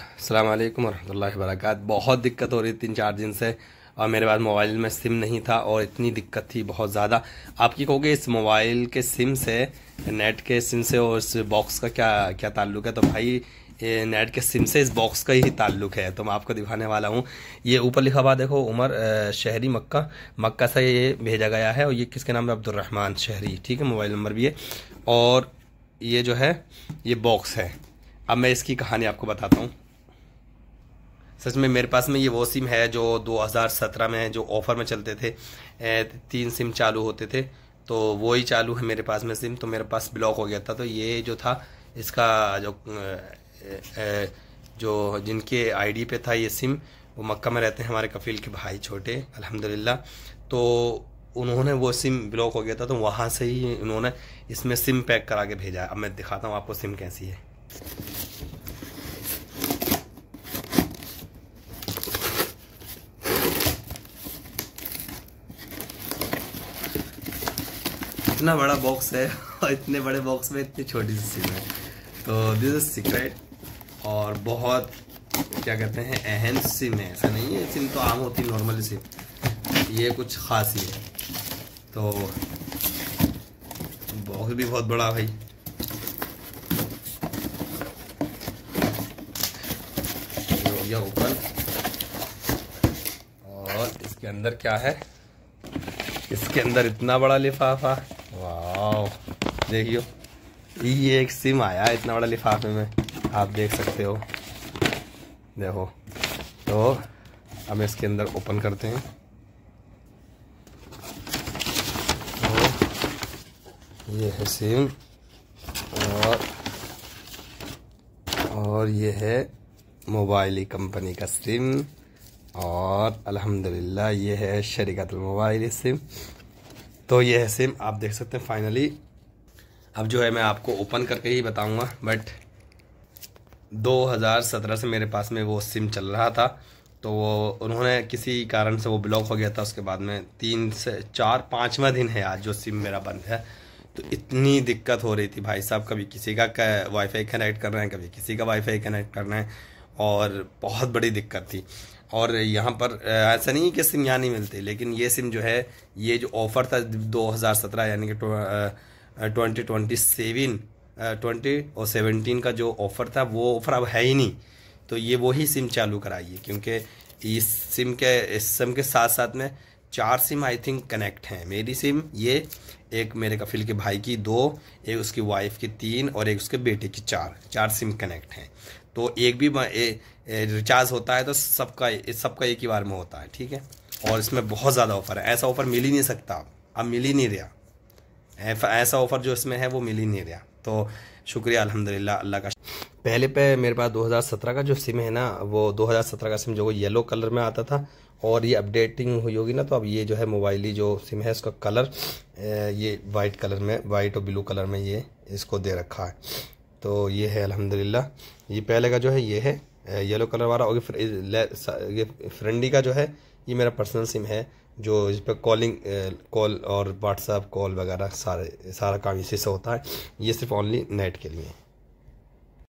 अस्सलाम वालेकुम वरहमतुल्लाहि वबरकातुहू। बहुत दिक्कत हो रही 3-4 दिन से और मेरे पास मोबाइल में सिम नहीं था और इतनी दिक्कत थी बहुत ज़्यादा। आप क्या कहोगे इस मोबाइल के सिम से, नेट के सिम से और इस बॉक्स का क्या ताल्लुक़ है? तो भाई नेट के सिम से इस बॉक्स का ही ताल्लुक़ है, तो मैं आपको दिखाने वाला हूँ। ये ऊपर लिखा हुआ देखो, उमर शहरी मक्का से ये भेजा गया है और ये किसके नाम है? अब्दुर रहमान शहरी। ठीक है, मोबाइल नंबर भी है और ये जो है ये बॉक्स है। अब मैं इसकी कहानी आपको बताता हूँ। सच में मेरे पास में ये वो सिम है जो 2017 में जो ऑफ़र में चलते थे, 3 सिम चालू होते थे, तो वो ही चालू है मेरे पास में सिम। तो मेरे पास ब्लॉक हो गया था, तो ये जो था इसका जो जिनके आईडी पे था ये सिम, वो मक्का में रहते हैं हमारे कफील के भाई छोटे, अल्हम्दुलिल्लाह। तो उन्होंने वो सिम ब्लॉक हो गया था, तो वहाँ से ही उन्होंने इसमें सिम पैक करा के भेजा। अब मैं दिखाता हूँ आपको सिम कैसी है। इतना बड़ा बॉक्स है और इतने बड़े बॉक्स में इतनी छोटी सी सिम है। तो दिस इज सीक्रेट और बहुत क्या कहते हैं अहम सिम है। ऐसा नहीं है, सिम तो आम होती नॉर्मल सिम, ये कुछ खास ही है। तो बॉक्स भी बहुत बड़ा भाई। हो गया ओपन और इसके अंदर क्या है? इसके अंदर इतना बड़ा लिफाफा, वाह देखियो, ये एक सिम आया इतना बड़ा लिफाफे में, आप देख सकते हो। देखो, तो अब इसके अंदर ओपन करते हैं। तो ये है सिम और ये है मोबाइली कंपनी का सिम और अल्हम्दुलिल्लाह ये है शरीकतुल मोबाइल सिम। तो ये है सिम, आप देख सकते हैं फाइनली। अब जो है मैं आपको ओपन करके ही बताऊंगा, बट 2017 से मेरे पास में वो सिम चल रहा था, तो उन्होंने किसी कारण से वो ब्लॉक हो गया था। उसके बाद में 3 से 4-5वां दिन है आज जो सिम मेरा बंद है। तो इतनी दिक्कत हो रही थी भाई साहब, कभी किसी का वाईफाई कनेक्ट करना है, कभी किसी का वाईफाई कनेक्ट करना है, और बहुत बड़ी दिक्कत थी। और यहाँ पर ऐसा नहीं कि सिम यहाँ नहीं मिलती, लेकिन ये सिम जो है, ये जो ऑफ़र था 2017 यानी कि 2017 का जो ऑफ़र था, वो ऑफ़र अब है ही नहीं। तो ये वही सिम चालू कराइए, क्योंकि इस सिम के साथ साथ में 4 सिम आई थिंक कनेक्ट हैं। मेरी सिम, ये एक मेरे कफील के भाई की 2, एक उसकी वाइफ की 3 और एक उसके बेटे की 4 सिम कनेक्ट हैं। तो एक भी रिचार्ज होता है तो सबका एक ही बार में होता है। ठीक है, और इसमें बहुत ज़्यादा ऑफ़र है, ऐसा ऑफ़र मिल ही नहीं सकता, अब मिल ही नहीं रहा ऐसा ऑफ़र जो इसमें है, वो मिल ही नहीं रहा। तो शुक्रिया अल्हम्दुलिल्लाह अल्लाह का। पहले पे मेरे पास 2017 का जो सिम है ना, वो 2017 का सिम जो येलो कलर में आता था, और ये अपडेटिंग हुई होगी ना, तो अब ये जो है मोबाइली जो सिम है उसका कलर ये वाइट कलर में, वाइट और ब्लू कलर में ये इसको दे रखा है। तो ये है अल्हम्दुलिल्लाह। ये पहले का जो है ये है येलो कलर वाला, और ये फ्रेंडी का जो है ये मेरा पर्सनल सिम है, जो इस पर कॉल और व्हाट्सएप कॉल वगैरह सारा काम इसी से होता है। ये सिर्फ ओनली नेट के लिए।